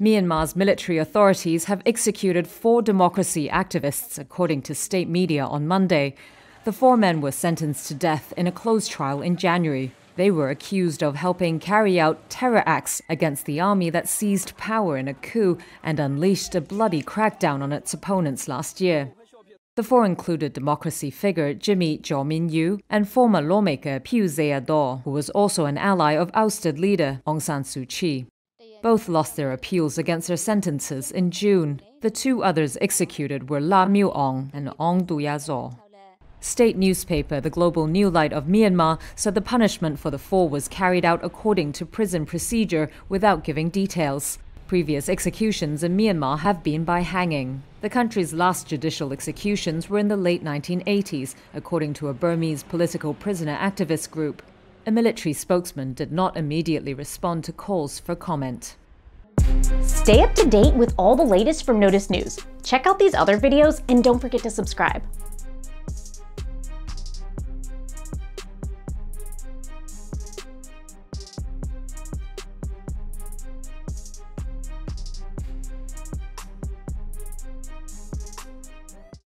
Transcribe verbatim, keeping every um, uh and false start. Myanmar's military authorities have executed four democracy activists, according to state media on Monday. The four men were sentenced to death in a closed trial in January. They were accused of helping carry out terror acts against the army that seized power in a coup and unleashed a bloody crackdown on its opponents last year. The four included democracy figure Jimmy Kyaw Min Yu and former lawmaker Phyo Zeya Thaw, who was also an ally of ousted leader Aung San Suu Kyi. Both lost their appeals against their sentences in June. The two others executed were Hla Myo Aung and Aung Thura Zaw. State newspaper The Global New Light of Myanmar said the punishment for the four was carried out according to prison procedure without giving details. Previous executions in Myanmar have been by hanging. The country's last judicial executions were in the late nineteen eighties, according to a Burmese political prisoner activist group. A military spokesman did not immediately respond to calls for comment. Stay up to date with all the latest from Notice News. Check out these other videos and don't forget to subscribe.